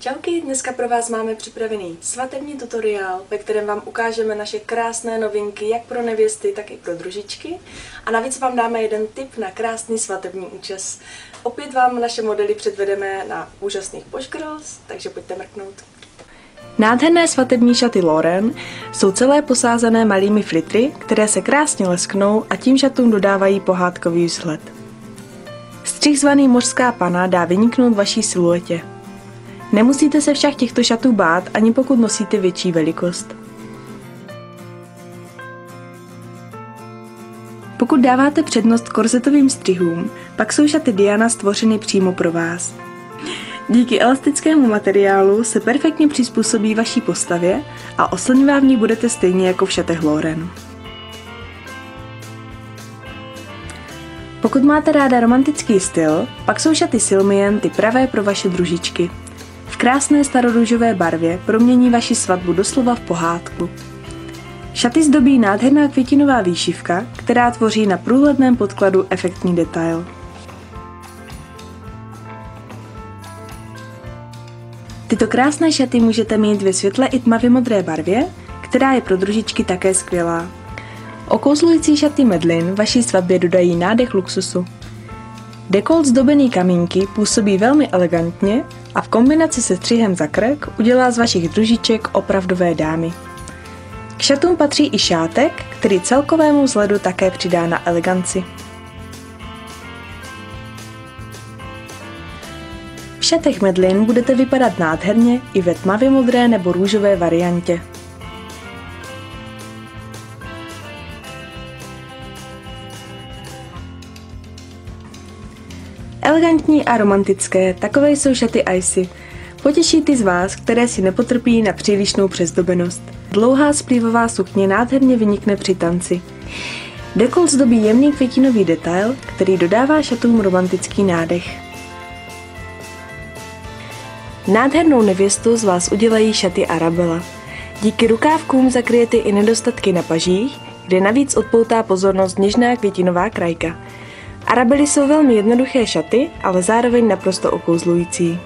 Čauky, dneska pro vás máme připravený svatební tutoriál, ve kterém vám ukážeme naše krásné novinky jak pro nevěsty, tak i pro družičky. A navíc vám dáme jeden tip na krásný svatební účes. Opět vám naše modely předvedeme na úžasných POSHgirls, takže pojďte mrknout. Nádherné svatební šaty Loren jsou celé posázené malými flitry, které se krásně lesknou a tím šatům dodávají pohádkový vzhled. Střih zvaný Mořská panna dá vyniknout vaší siluetě. Nemusíte se však těchto šatů bát, ani pokud nosíte větší velikost. Pokud dáváte přednost korzetovým střihům, pak jsou šaty Diana stvořeny přímo pro vás. Díky elastickému materiálu se perfektně přizpůsobí vaší postavě a oslnivá v ní budete stejně jako v šatech Loren. Pokud máte ráda romantický styl, pak jsou šaty Silmy jen ty pravé pro vaše družičky. V krásné starorůžové barvě promění vaši svatbu doslova v pohádku. Šaty zdobí nádherná květinová výšivka, která tvoří na průhledném podkladu efektní detail. Tyto krásné šaty můžete mít ve světle i tmavě modré barvě, která je pro družičky také skvělá. Okouzlující šaty Medlin vaší svatbě dodají nádech luxusu. Dekolt zdobený kamínky působí velmi elegantně a v kombinaci se střihem za krk udělá z vašich družiček opravdové dámy. K šatům patří i šátek, který celkovému vzhledu také přidá na eleganci. V šatech Medlin budete vypadat nádherně i ve tmavě modré nebo růžové variantě. Elegantní a romantické, takové jsou šaty Icy. Potěší ty z vás, které si nepotrpí na přílišnou přezdobenost. Dlouhá splývová sukně nádherně vynikne při tanci. Dekolt zdobí jemný květinový detail, který dodává šatům romantický nádech. Nádhernou nevěstu z vás udělají šaty Arabella. Díky rukávkům zakryjete i nedostatky na pažích, kde navíc odpoutá pozornost něžná květinová krajka. Arabely jsou velmi jednoduché šaty, ale zároveň naprosto okouzlující.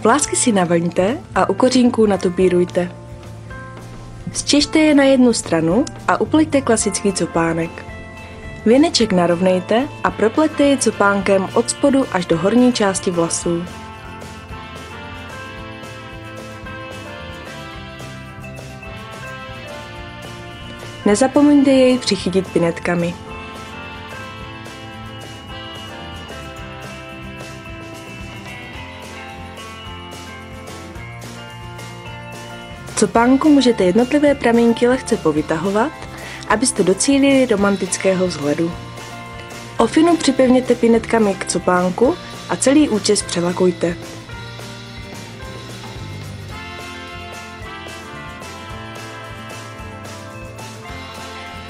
Vlásky si navlňte a u kořínků natupírujte. Zčište je na jednu stranu a upleťte klasický copánek. Věneček narovnejte a propleťte je copánkem od spodu až do horní části vlasů. Nezapomeňte jej přichytit pinetkami. Copánku můžete jednotlivé pramínky lehce povytahovat, abyste docílili romantického vzhledu. Ofinu připevněte pinetkami k copánku a celý účes přelakujte.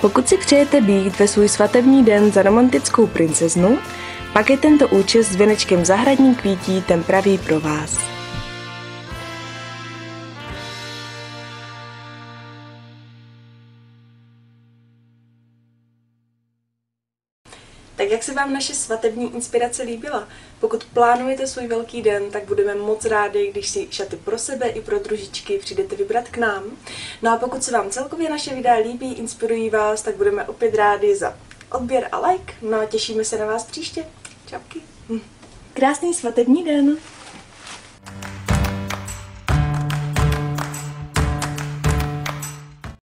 Pokud si přejete být ve svůj svatební den za romantickou princeznu, pak je tento účes s věnečkem zahradní kvítí ten pravý pro vás. Tak jak se vám naše svatební inspirace líbila? Pokud plánujete svůj velký den, tak budeme moc rádi, když si šaty pro sebe i pro družičky přijdete vybrat k nám. No a pokud se vám celkově naše videa líbí, inspirují vás, tak budeme opět rádi za odběr a like. No a těšíme se na vás příště. Čauky. Krásný svatební den!